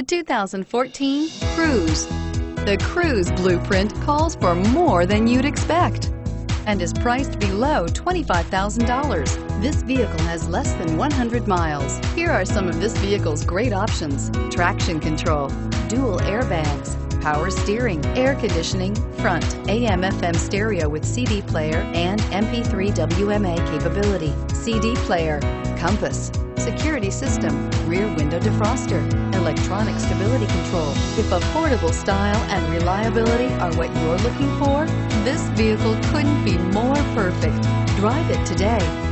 The 2014 Cruze. The Cruze blueprint calls for more than you'd expect and is priced below $25,000. This vehicle has less than 100 miles. Here are some of this vehicle's great options: traction control, dual airbags, power steering, air conditioning, front AM/FM stereo with CD player and MP3 WMA capability, CD player, compass, security system, rear window defroster, electronic stability control. If affordable style and reliability are what you're looking for, this vehicle couldn't be more perfect. Drive it today.